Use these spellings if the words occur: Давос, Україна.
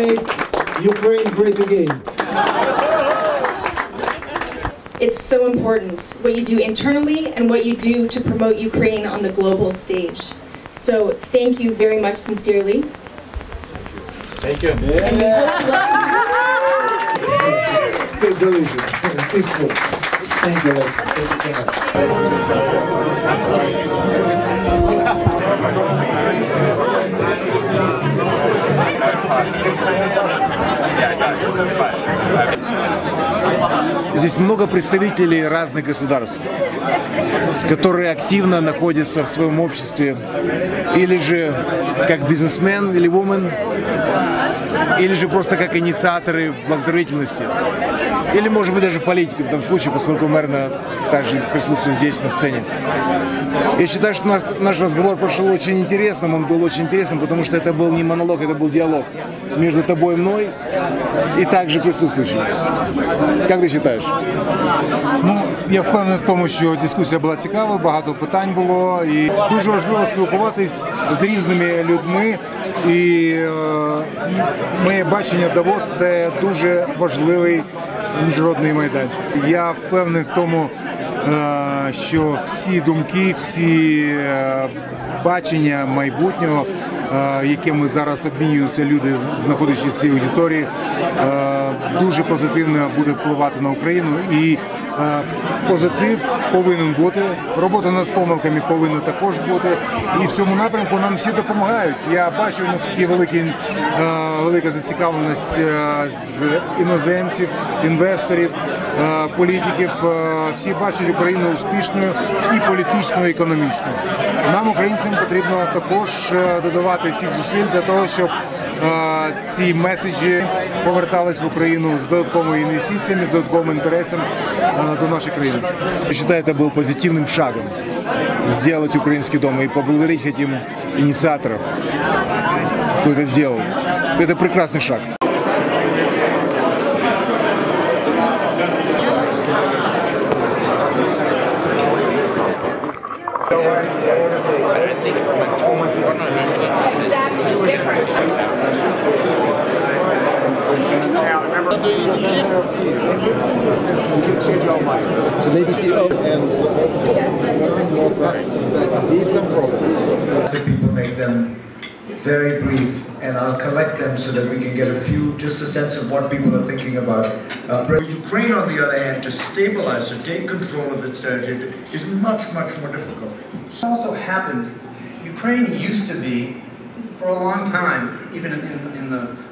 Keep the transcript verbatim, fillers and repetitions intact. made Ukraine great again. It's so important what you do internally and what you do to promote Ukraine on the global stage. So thank you very much sincerely. Thank you. Thank you. Yeah. It's delicious. It's cool. Thank you. Thank you so much. Здесь много представителей разных государств, которые активно находятся в своем обществе, или же как бизнесмен или woman, или же просто как инициаторы в благотворительности, или, может быть, даже в политике, в том случае, поскольку Мэрна также присутствует здесь, на сцене. Я считаю, что наш, наш разговор прошел очень интересным, он был очень интересным, потому что это был не монолог, это был диалог между тобой и мной, и также присутствующим. Как ты считаешь? Ну, я впевнений в тому, що дискусія була цікава, багато питань було, і дуже важливо спілкуватись з різними людьми, і моє бачення Давос – це дуже важливий міжнародний майданчик. Я впевнений в тому, що всі думки, всі бачення майбутнього, якими зараз обмінюються люди, знаходячись в цій аудиторії, дуже позитивно буде впливати на Україну, і позитив повинен бути, робота над помилками повинна також бути, і в цьому напрямку нам всі допомагають. Я бачу, наскільки великий, велика зацікавленість з іноземців, інвесторів, політиків. Всі бачать Україну успішною і політичною, і економічною. Нам, українцям, потрібно також додавати всіх зусиль для того, щоб ці меседжі повертались в Україну з додатковими інвестиціями, з додатковим інтересом до нашої країни. Я считаю, это был позитивным шагом сделать украинский дом, и поблагодарить хотим инициаторов, кто это сделал. Это прекрасный шаг. So maybe see oh, and leave some problems. The people make them very brief, and I'll collect them so that we can get a few, just a sense of what people are thinking about. Uh, Ukraine, on the other hand, to stabilize, to take control of its territory, is much, much more difficult. It also happened. Ukraine used to be, for a long time, even in, in the